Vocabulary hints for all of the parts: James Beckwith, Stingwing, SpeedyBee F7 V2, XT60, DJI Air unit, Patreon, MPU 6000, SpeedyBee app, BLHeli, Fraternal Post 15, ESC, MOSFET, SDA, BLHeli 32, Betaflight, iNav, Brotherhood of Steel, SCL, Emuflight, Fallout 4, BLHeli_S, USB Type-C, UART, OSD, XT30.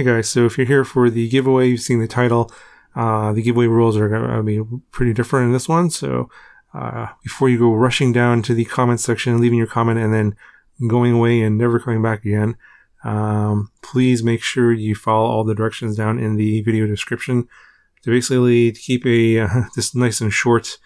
Hey guys, so if you're here for the giveaway, you've seen the title. The giveaway rules are going to be pretty different in this one, so before you go rushing down to the comment section, leaving your comment, and then going away and never coming back again, please make sure you follow all the directions down in the video description to basically keep a this nice and short.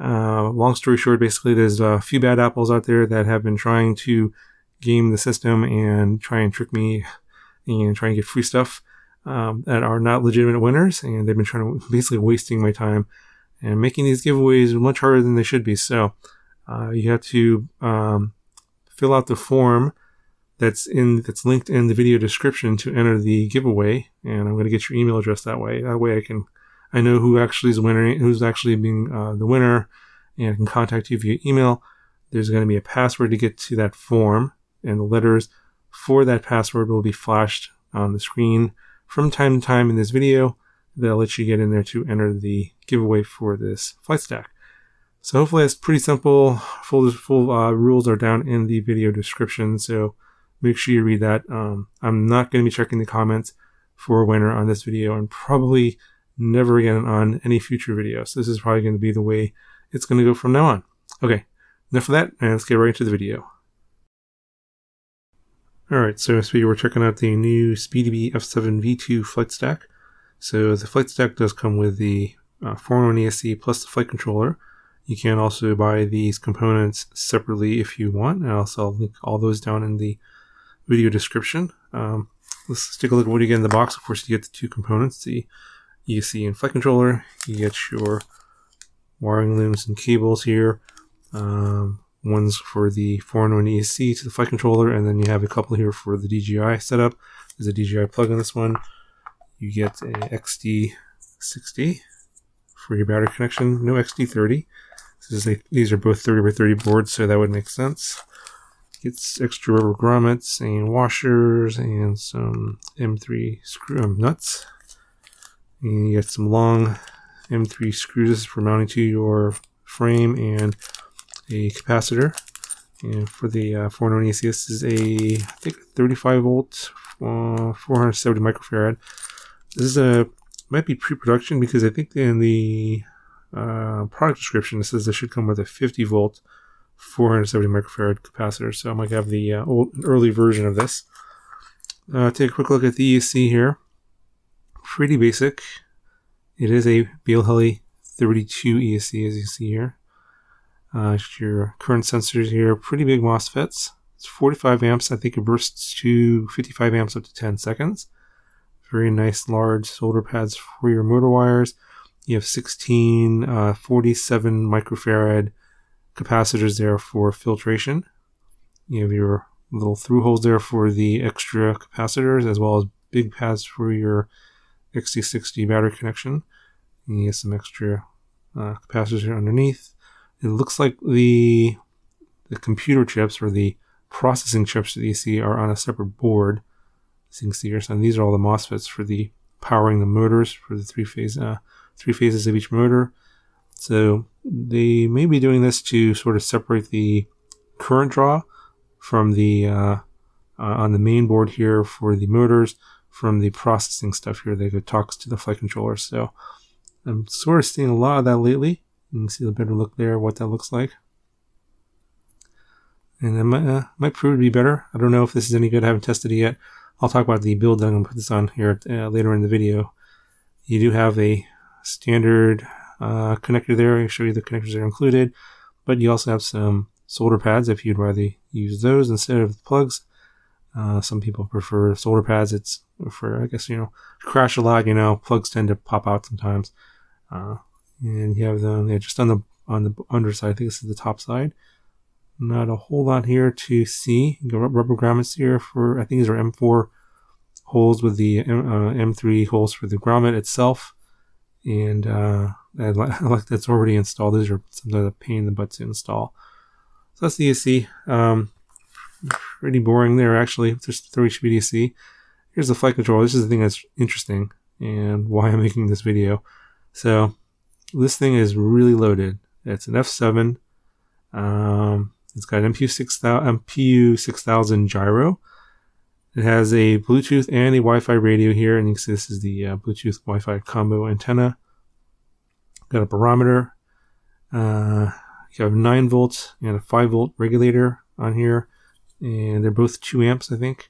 Long story short, basically there's a few bad apples out there that have been trying to game the system and try and trick me and try and get free stuff that are not legitimate winners, and they've been trying to basically wasting my time and making these giveaways much harder than they should be. So you have to fill out the form that's linked in the video description to enter the giveaway, and I'm going to get your email address that way. That way I know who actually is winning, who's actually being the winner, and I can contact you via email. There's going to be a password to get to that form, and the letters for that password will be flashed on the screen from time to time in this video. That'll let you get in there to enter the giveaway for this flight stack. So hopefully that's pretty simple. Full rules are down in the video description, so make sure you read that. I'm not going to be checking the comments for a winner on this video, and probably never again on any future videos. This is probably going to be the way it's going to go from now on. Okay, enough of that, and let's get right into the video. Alright, so we're checking out the new SpeedyBee F7 V2 flight stack. So the flight stack does come with the 401 ESC plus the flight controller. You can also buy these components separately if you want, and I'll link all those down in the video description. Let's take a look at what you get in the box. Of course, you get the two components, the ESC and flight controller. You get your wiring looms and cables here. One's for the 401 ESC to the flight controller, and then you have a couple here for the DJI setup. There's a DJI plug in this one. You get an XT60 for your battery connection. No XT30. These are both 30x30 boards, so that would make sense. It's extra rubber grommets and washers and some M3 screw nuts. And you get some long M3 screws for mounting to your frame and a capacitor. And for the 401 ESC, this is a 35 volt, 470 microfarad. This is might be pre-production, because I think in the product description it says this should come with a 50 volt 470 microfarad capacitor, so I might have the early version of this. Take a quick look at the ESC here. Pretty basic. It is a BLHeli 32 ESC, as you see here. Your current sensors here, pretty big MOSFETs. It's 45 amps. I think it bursts to 55 amps up to 10 seconds. Very nice large solder pads for your motor wires. You have 16 47 microfarad capacitors there for filtration. You have your little through holes there for the extra capacitors, as well as big pads for your XT60 battery connection. And you have some extra capacitors here underneath. It looks like the computer chips, or the processing chips that you see, are on a separate board. So you can see here, so these are all the MOSFETs for the powering the motors for the three phases of each motor. So they may be doing this to sort of separate the current draw from the on the main board here for the motors from the processing stuff here that talks to the flight controller. So I'm sort of seeing a lot of that lately. You can see the better look there, what that looks like. And it might prove to be better. I don't know if this is any good. I haven't tested it yet. I'll talk about the build that I'm going to put this on here later in the video. You do have a standard connector there. I'll show you the connectors that are included. But you also have some solder pads if you'd rather use those instead of the plugs. Some people prefer solder pads. It's for, I guess, you know, crash a lot, you know, plugs tend to pop out sometimes. And you have them just on the underside. I think this is the top side. Not a whole lot here to see. You got rubber grommets here for, I think these are M4 holes with the M3 holes for the grommet itself. And I like that's already installed. These are sometimes a pain in the butt to install. So that's the ESC. Pretty boring there, actually. There's 30 should be ESC. Here's the flight controller. This is the thing that's interesting and why I'm making this video. So this thing is really loaded. It's an F7. It's got an MPU 6000 gyro. It has a Bluetooth and a Wi-Fi radio here, and this is the Bluetooth Wi-Fi combo antenna. Got a barometer. You have 9 volts and a 5 volt regulator on here, and they're both 2 amps, I think.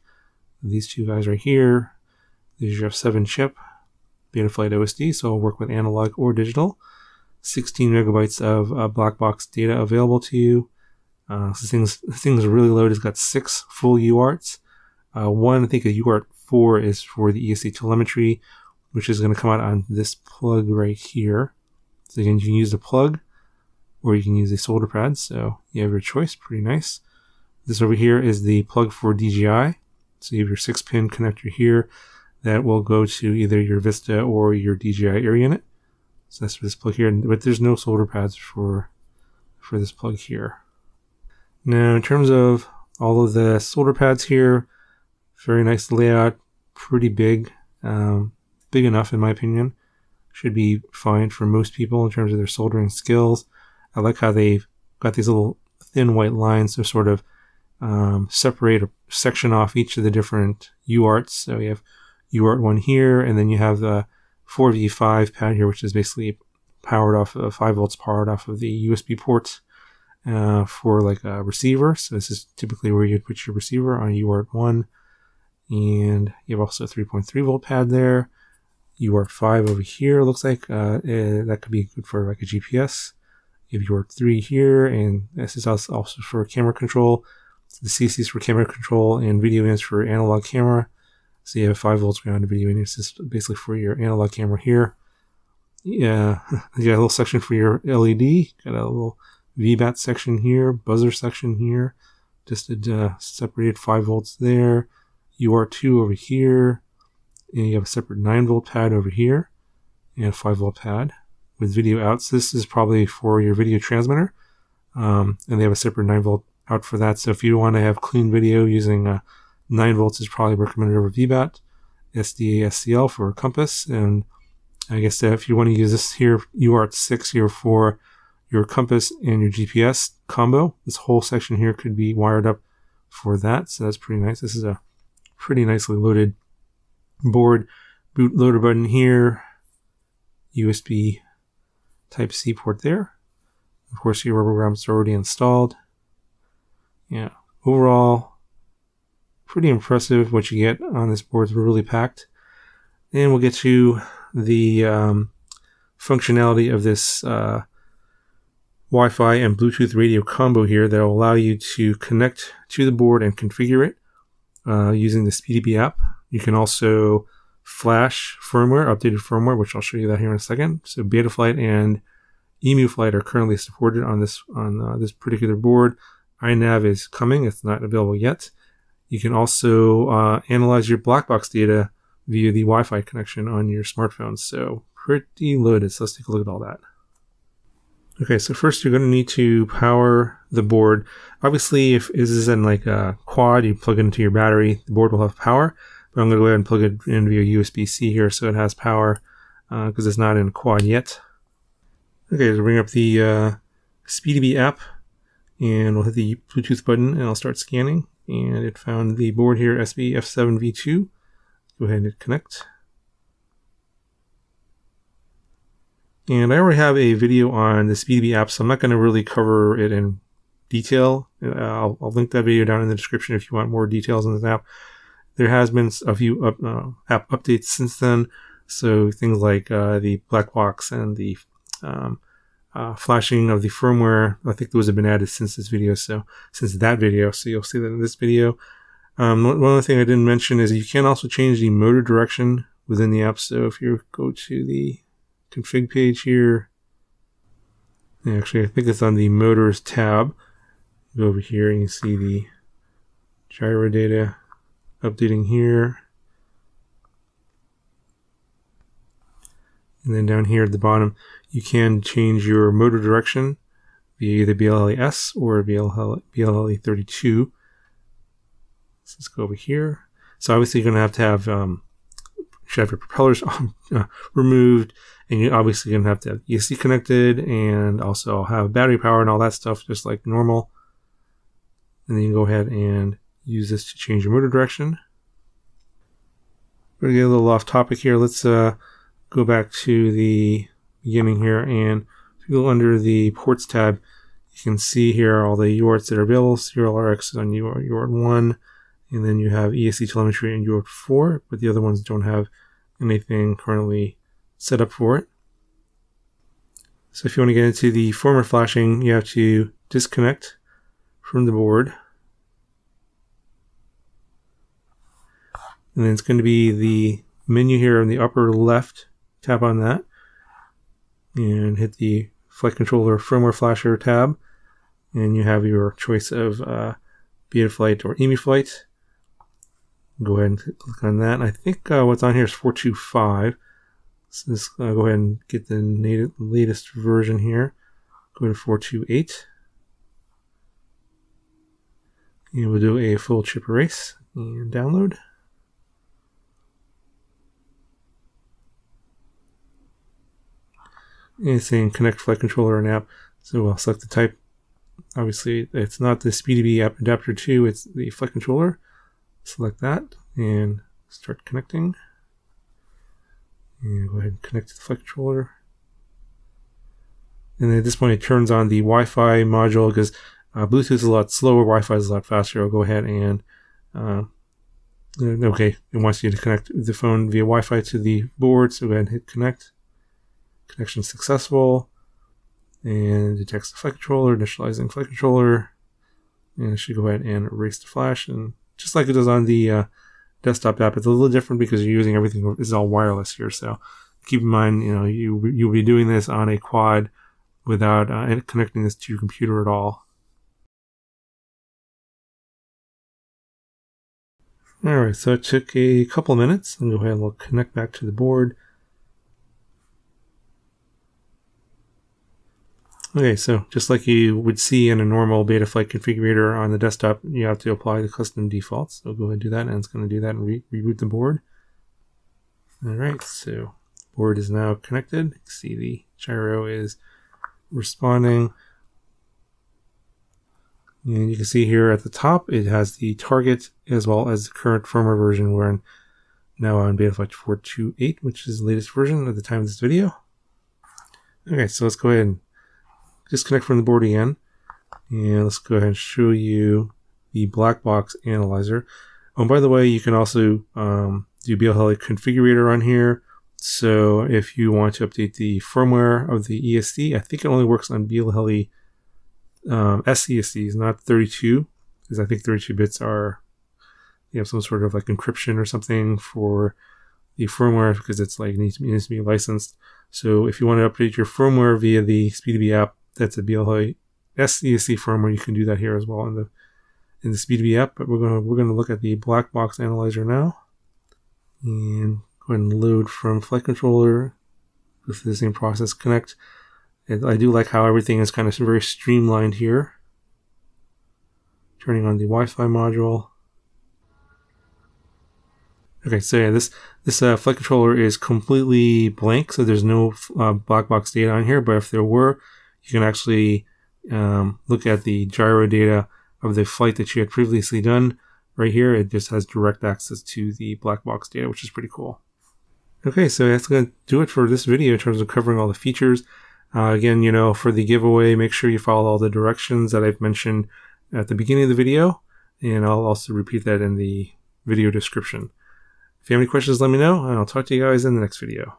These two guys right here. There's your F7 chip, Betaflight OSD, so it'll work with analog or digital. 16 megabytes of black box data available to you. So things are really loaded. It's got 6 full UARTs. One, I think a UART 4 is for the ESC telemetry, which is going to come out on this plug right here. So again, you can use the plug or you can use a solder pad. So you have your choice. Pretty nice. This over here is the plug for DJI. So you have your 6-pin connector here that will go to either your Vista or your DJI Air unit. So that's for this plug here, but there's no solder pads for this plug here. Now, in terms of all of the solder pads here, very nice layout, pretty big, big enough in my opinion. Should be fine for most people in terms of their soldering skills. I like how they've got these little thin white lines to sort of separate or section off each of the different UARTs. So you have UART 1 here, and then you have the 4V5 pad here, which is basically powered off of 5 volts powered off of the USB port for like a receiver. So this is typically where you'd put your receiver on UART 1, and you have also a 3.3 volt pad there. UART 5 over here looks like that could be good for like a GPS. You have UART 3 here, and this is also for camera control. So the CC is for camera control and video is for analog camera. So you have 5 volts ground to video, and it's just basically for your analog camera here. Yeah, you got a little section for your LED. Got a little VBAT section here, buzzer section here. Just a separated 5 volts there. UART 2 over here, and you have a separate 9 volt pad over here, and a 5 volt pad with video outs. This is probably for your video transmitter, and they have a separate 9 volt out for that. So if you want to have clean video using a 9 volts is probably recommended over VBAT, SDA, SCL for compass, and I guess if you want to use this here, UART 6 here for your compass and your GPS combo, this whole section here could be wired up for that, so that's pretty nice. This is a pretty nicely loaded board. Bootloader button here, USB Type-C port there. Of course, your programs are already installed. Yeah, overall, pretty impressive what you get on this board. It's really packed. And we'll get to the functionality of this Wi-Fi and Bluetooth radio combo here that will allow you to connect to the board and configure it using the SpeedyBee app. You can also flash firmware, updated firmware, which I'll show you that here in a second. So Betaflight and Emuflight are currently supported on this particular board. iNav is coming. It's not available yet. You can also analyze your black box data via the Wi-Fi connection on your smartphone. So pretty loaded. So let's take a look at all that. Okay, so first you're going to need to power the board. Obviously, if this is in like a quad, you plug it into your battery, the board will have power. But I'm going to go ahead and plug it in via USB-C here so it has power because it's not in quad yet. Okay, so bring up the SpeedyBee app, and we'll hit the Bluetooth button and I'll start scanning. And it found the board here, SpeedyBee F7 V2. Go ahead and hit connect. And I already have a video on the SpeedyBee app, so I'm not going to really cover it in detail. I'll link that video down in the description if you want more details on this app. There has been a few app updates since then, so things like the black box and the flashing of the firmware, I think those have been added since this video, so you'll see that in this video. One other thing I didn't mention is you can also change the motor direction within the app. So if you go to the config page here, actually I think it's on the motors tab, go over here and you see the gyro data updating here. And then down here at the bottom, you can change your motor direction via either BLHeli_S or BLHeli 32. So let's go over here. So obviously you're going to have your propellers removed, and you're obviously going to have ESC connected, and also have battery power and all that stuff just like normal. And then you can go ahead and use this to change your motor direction. We're gonna get a little off topic here. Let's go back to the beginning here, and if you go under the ports tab, you can see here all the UARTs that are available. Serial RX is on UART 1, and then you have ESC telemetry and UART 4, but the other ones don't have anything currently set up for it. So if you want to get into the format flashing, you have to disconnect from the board. And then it's going to be the menu here in the upper left. Tap on that and hit the flight controller firmware flasher tab. And you have your choice of Betaflight or Emuflight. Go ahead and click on that. And I think what's on here is 425. So let's go ahead and get the latest version here. Go to 428. And we'll do a full chip erase and download. It's saying connect flight controller and app, so I'll select the type. Obviously, it's not the SpeedyBee app adapter 2, it's the flight controller. Select that and start connecting. And go ahead and connect to the flight controller. And at this point, it turns on the Wi-Fi module because Bluetooth is a lot slower, Wi-Fi is a lot faster. I'll go ahead and okay, it wants you to connect the phone via Wi-Fi to the board, so go ahead and hit connect. Connection successful, and detects the flight controller, initializing flight controller, and it should go ahead and erase the flash. And just like it does on the desktop app, it's a little different because you're using everything is all wireless here. So keep in mind, you know, you'll be doing this on a quad without connecting this to your computer at all. All right, so it took a couple minutes, and go ahead and we'll connect back to the board. Okay, so just like you would see in a normal Betaflight configurator on the desktop, you have to apply the custom defaults. So go ahead and do that, and it's going to do that and reboot the board. All right, so board is now connected. You can see the gyro is responding. And you can see here at the top, it has the target as well as the current firmware version. We're now on Betaflight 428, which is the latest version at the time of this video. Okay, so let's go ahead and disconnect from the board again, and let's go ahead and show you the black box analyzer. Oh, and by the way, you can also do BLHeli configurator on here. So if you want to update the firmware of the ESD, I think it only works on BLHeli S ESDs, not 32, because I think 32 bits are, you have some sort of like encryption or something for the firmware, because it's like needs to be licensed. So if you want to update your firmware via the SpeedyBee app, that's a BLHeli SESC firmware. You can do that here as well in the SpeedyBee app. But we're gonna look at the black box analyzer now, and go ahead and load from flight controller with the same process. Connect. And I do like how everything is kind of very streamlined here. Turning on the Wi-Fi module. Okay, so yeah, this flight controller is completely blank, so there's no black box data on here. But if there were, you can actually look at the gyro data of the flight that you had previously done. Right here, it just has direct access to the black box data, which is pretty cool. Okay, so that's going to do it for this video in terms of covering all the features. Again, you know, for the giveaway, make sure you follow all the directions that I've mentioned at the beginning of the video, and I'll also repeat that in the video description. If you have any questions, let me know, and I'll talk to you guys in the next video.